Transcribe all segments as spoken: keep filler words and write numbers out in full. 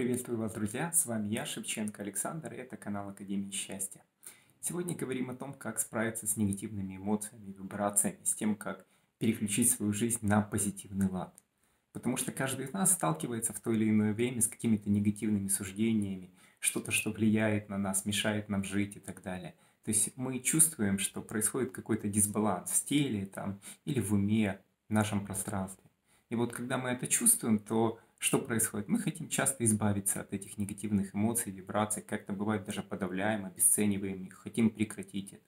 Приветствую вас, друзья! С вами я, Шевченко Александр, и это канал Академии Счастья. Сегодня говорим о том, как справиться с негативными эмоциями, вибрациями, с тем, как переключить свою жизнь на позитивный лад. Потому что каждый из нас сталкивается в то или иное время с какими-то негативными суждениями, что-то, что влияет на нас, мешает нам жить и так далее. То есть мы чувствуем, что происходит какой-то дисбаланс в теле там, или в уме, в нашем пространстве. И вот когда мы это чувствуем, то что происходит? Мы хотим часто избавиться от этих негативных эмоций, вибраций, как-то бывает даже подавляем, обесцениваем их, хотим прекратить это.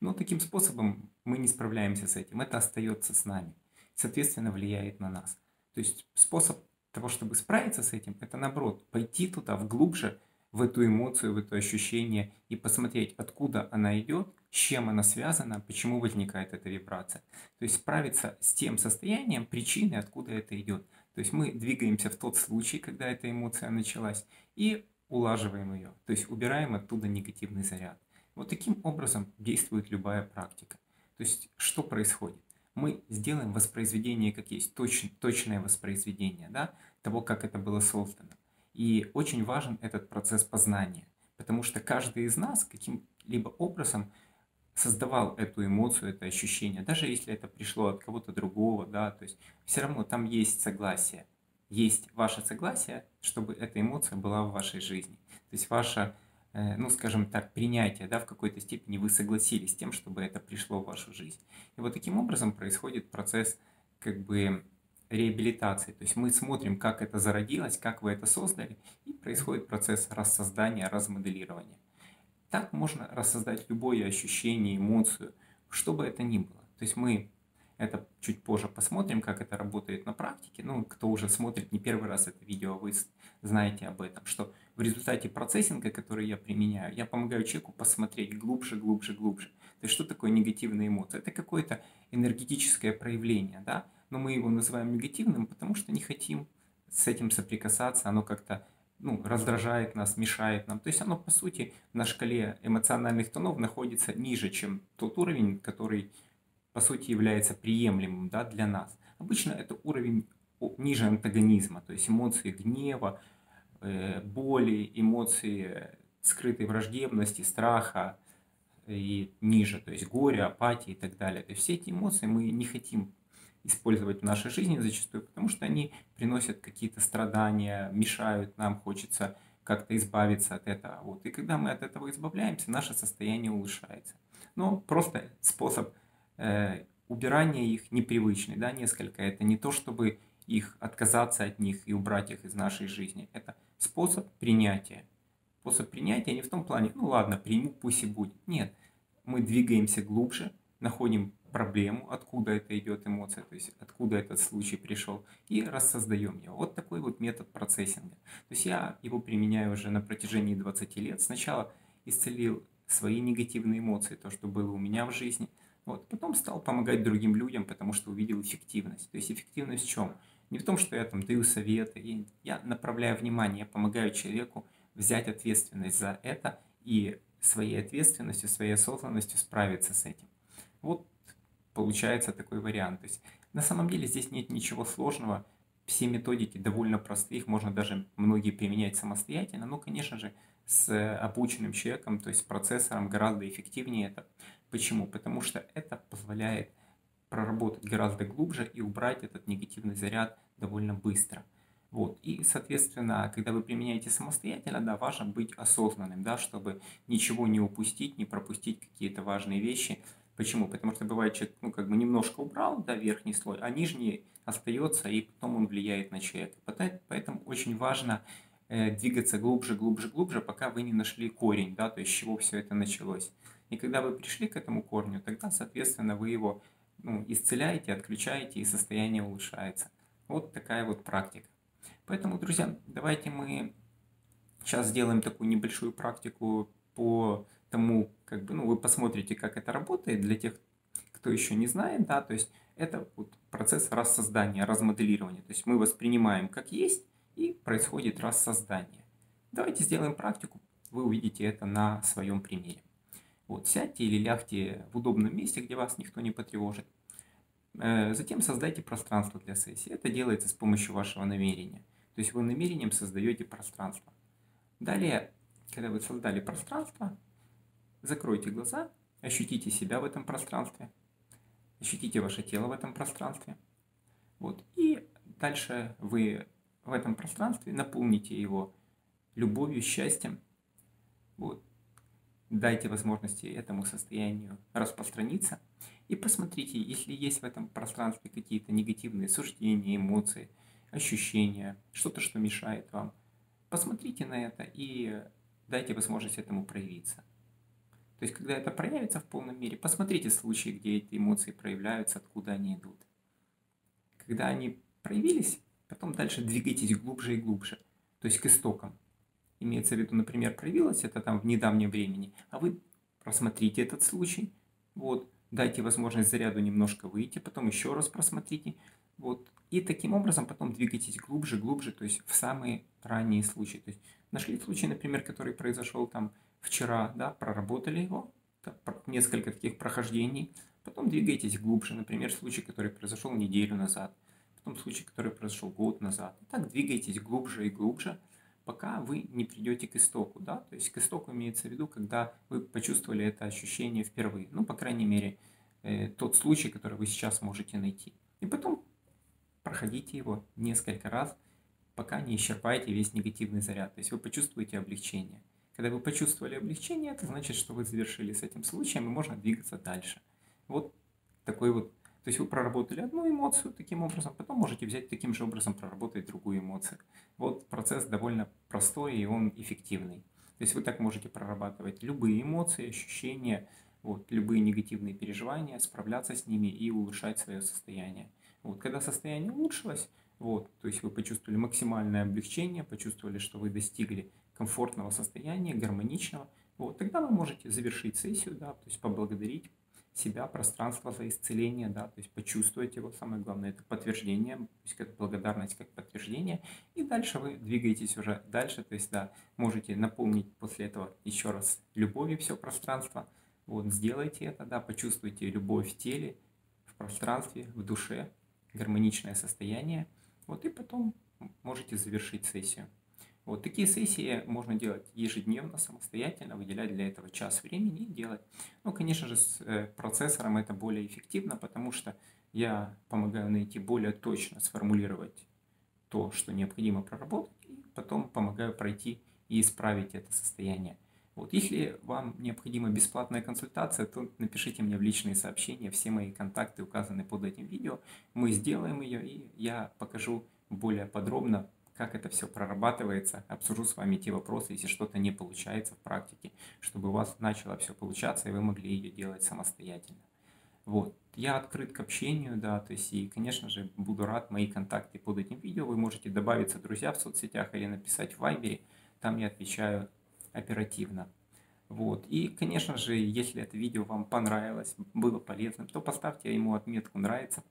Но таким способом мы не справляемся с этим, это остается с нами, соответственно, влияет на нас. То есть способ того, чтобы справиться с этим, это наоборот, пойти туда, вглубже, в эту эмоцию, в это ощущение и посмотреть, откуда она идет, с чем она связана, почему возникает эта вибрация. То есть справиться с тем состоянием, причиной, откуда это идет. То есть мы двигаемся в тот случай, когда эта эмоция началась, и улаживаем ее, то есть убираем оттуда негативный заряд. Вот таким образом действует любая практика. То есть что происходит? Мы сделаем воспроизведение как есть, точное, точное воспроизведение, да, того, как это было создано. И очень важен этот процесс познания, потому что каждый из нас каким-либо образом создавал эту эмоцию, это ощущение, даже если это пришло от кого-то другого, да, то есть все равно там есть согласие, есть ваше согласие, чтобы эта эмоция была в вашей жизни. То есть ваше, ну скажем так, принятие, да, в какой-то степени вы согласились с тем, чтобы это пришло в вашу жизнь. И вот таким образом происходит процесс как бы реабилитации, то есть мы смотрим, как это зародилось, как вы это создали, и происходит процесс рассоздания, размоделирования. Так можно рассоздать любое ощущение, эмоцию, что бы это ни было. То есть мы это чуть позже посмотрим, как это работает на практике. Ну, кто уже смотрит не первый раз это видео, вы знаете об этом, что в результате процессинга, который я применяю, я помогаю человеку посмотреть глубже, глубже, глубже. То есть что такое негативная эмоция? Это какое-то энергетическое проявление, да? Но мы его называем негативным, потому что не хотим с этим соприкасаться, оно как-то ну, раздражает нас, мешает нам. То есть оно, по сути, на шкале эмоциональных тонов находится ниже, чем тот уровень, который, по сути, является приемлемым, да, для нас. Обычно это уровень ниже антагонизма, то есть эмоции гнева, э, боли, эмоции скрытой враждебности, страха и ниже, то есть горя, апатии и так далее. То есть все эти эмоции мы не хотим использовать в нашей жизни зачастую, потому что они приносят какие-то страдания, мешают нам, хочется как-то избавиться от этого. Вот. И когда мы от этого избавляемся, наше состояние улучшается. Но просто способ э, убирания их непривычный, да, несколько. Это не то, чтобы их отказаться от них и убрать их из нашей жизни. Это способ принятия. Способ принятия не в том плане, ну ладно, приму, пусть и будет. Нет, мы двигаемся глубже, находим проблему, откуда это идет эмоция, то есть откуда этот случай пришел, и рассоздаем его. Вот такой вот метод процессинга. То есть я его применяю уже на протяжении двадцати лет. Сначала исцелил свои негативные эмоции, то, что было у меня в жизни. Вот. Потом стал помогать другим людям, потому что увидел эффективность. То есть эффективность в чем? Не в том, что я там даю советы, я направляю внимание, я помогаю человеку взять ответственность за это и своей ответственностью, своей осознанностью справиться с этим. Вот получается такой вариант. То есть на самом деле здесь нет ничего сложного, все методики довольно просты, их можно даже многие применять самостоятельно, но, конечно же, с обученным человеком, то есть с процессором гораздо эффективнее это. Почему? Потому что это позволяет проработать гораздо глубже и убрать этот негативный заряд довольно быстро. Вот. И, соответственно, когда вы применяете самостоятельно, да, важно быть осознанным, да, чтобы ничего не упустить, не пропустить какие-то важные вещи. Почему? Потому что бывает, человек ну, как бы немножко убрал, да, верхний слой, а нижний остается, и потом он влияет на человека. Поэтому очень важно э, двигаться глубже, глубже, глубже, пока вы не нашли корень, да, то есть с чего все это началось. И когда вы пришли к этому корню, тогда, соответственно, вы его ну, исцеляете, отключаете, и состояние улучшается. Вот такая вот практика. Поэтому, друзья, давайте мы сейчас сделаем такую небольшую практику по тому, как бы, ну, вы посмотрите, как это работает для тех, кто еще не знает, да, то есть это вот процесс рассоздания, размоделирования, то есть мы воспринимаем как есть и происходит рассоздание. Давайте сделаем практику, вы увидите это на своем примере. Вот, сядьте или лягте в удобном месте, где вас никто не потревожит. Затем создайте пространство для сессии, это делается с помощью вашего намерения. То есть вы намерением создаете пространство. Далее, когда вы создали пространство, закройте глаза, ощутите себя в этом пространстве, ощутите ваше тело в этом пространстве. Вот. И дальше вы в этом пространстве наполните его любовью, счастьем. Вот. Дайте возможности этому состоянию распространиться. И посмотрите, если есть в этом пространстве какие-то негативные суждения, эмоции, ощущения, что-то, что мешает вам. Посмотрите на это и дайте возможность этому проявиться. То есть, когда это проявится в полном мере, посмотрите случаи, где эти эмоции проявляются, откуда они идут. Когда они проявились, потом дальше двигайтесь глубже и глубже, то есть к истокам. Имеется в виду, например, проявилось это там в недавнем времени, а вы просмотрите этот случай, вот, дайте возможность заряду немножко выйти, потом еще раз просмотрите, вот, и таким образом потом двигайтесь глубже, глубже, то есть в самые ранние случаи. То есть нашли случай, например, который произошел там вчера, да, проработали его, там, несколько таких прохождений, потом двигайтесь глубже, например, случай, который произошел неделю назад, потом случай, который произошел год назад. И так двигайтесь глубже и глубже, пока вы не придете к истоку, да, то есть к истоку имеется в виду, когда вы почувствовали это ощущение впервые, ну, по крайней мере, э, тот случай, который вы сейчас можете найти. И потом проходите его несколько раз, пока не исчерпаете весь негативный заряд, то есть вы почувствуете облегчение. Когда вы почувствовали облегчение, это значит, что вы завершили с этим случаем, и можно двигаться дальше. Вот такой вот, то есть вы проработали одну эмоцию таким образом, потом можете взять таким же образом проработать другую эмоцию. Вот процесс довольно простой, и он эффективный. То есть вы так можете прорабатывать любые эмоции, ощущения, вот, любые негативные переживания, справляться с ними и улучшать свое состояние. Вот, когда состояние улучшилось, вот, то есть вы почувствовали максимальное облегчение, почувствовали, что вы достигли комфортного состояния, гармоничного, вот, тогда вы можете завершить сессию, да, то есть поблагодарить себя, пространство за исцеление, да, то есть почувствовать его, самое главное, это подтверждение, то есть как благодарность, как подтверждение, и дальше вы двигаетесь уже дальше, то есть, да, можете наполнить после этого еще раз любовью все пространство, вот, сделайте это, да, почувствуйте любовь в теле, в пространстве, в душе, гармоничное состояние, вот, и потом можете завершить сессию. Вот такие сессии можно делать ежедневно, самостоятельно, выделять для этого час времени и делать. Ну, конечно же, с процессором это более эффективно, потому что я помогаю найти более точно, сформулировать то, что необходимо проработать, и потом помогаю пройти и исправить это состояние. Вот, если вам необходима бесплатная консультация, то напишите мне в личные сообщения, все мои контакты указаны под этим видео. Мы сделаем ее, и я покажу более подробно, как это все прорабатывается, обсужу с вами те вопросы, если что-то не получается в практике, чтобы у вас начало все получаться, и вы могли ее делать самостоятельно. Вот. Я открыт к общению, да, то есть, и, конечно же, буду рад, мои контакты под этим видео, вы можете добавиться, друзья, в соцсетях или написать в Вайбере, там я отвечаю оперативно. Вот. И, конечно же, если это видео вам понравилось, было полезным, то поставьте ему отметку «Нравится»,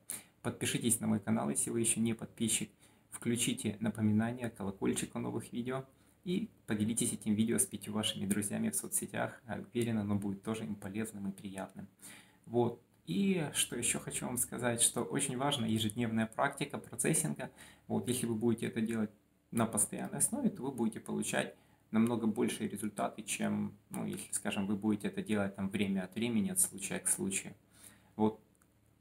подпишитесь на мой канал, если вы еще не подписчик, включите напоминания, колокольчик о новых видео и поделитесь этим видео с пятью вашими друзьями в соцсетях. Уверен, оно будет тоже им полезным и приятным. Вот. И что еще хочу вам сказать, что очень важна ежедневная практика процессинга. Вот, если вы будете это делать на постоянной основе, то вы будете получать намного большие результаты, чем, ну, если, скажем, вы будете это делать там время от времени, от случая к случаю. Вот.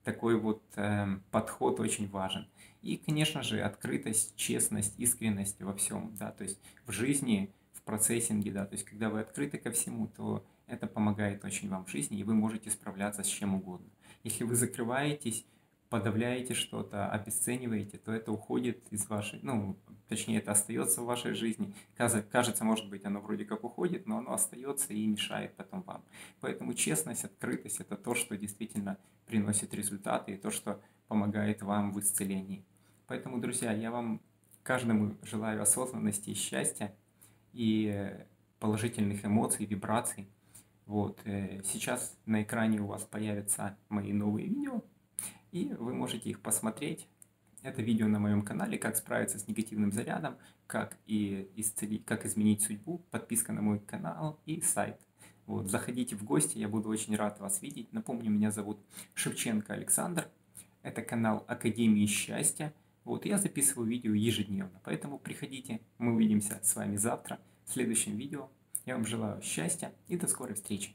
Такой вот э, подход очень важен. И, конечно же, открытость, честность, искренность во всем, да, то есть в жизни, в процессинге, да, то есть когда вы открыты ко всему, то это помогает очень вам в жизни, и вы можете справляться с чем угодно. Если вы закрываетесь, подавляете что-то, обесцениваете, то это уходит из вашей, ну, точнее, это остается в вашей жизни. Кажется, может быть, оно вроде как уходит, но оно остается и мешает потом вам. Поэтому честность, открытость – это то, что действительно приносит результаты и то, что помогает вам в исцелении. Поэтому, друзья, я вам каждому желаю осознанности и счастья, и положительных эмоций, вибраций. Вот. Сейчас на экране у вас появятся мои новые видео, и вы можете их посмотреть. Это видео на моем канале, как справиться с негативным зарядом, как, и исцелить, как изменить судьбу, подписка на мой канал и сайт. Вот, заходите в гости, я буду очень рад вас видеть. Напомню, меня зовут Шевченко Александр. Это канал Академии Счастья. Вот, я записываю видео ежедневно, поэтому приходите, мы увидимся с вами завтра в следующем видео. Я вам желаю счастья и до скорой встречи.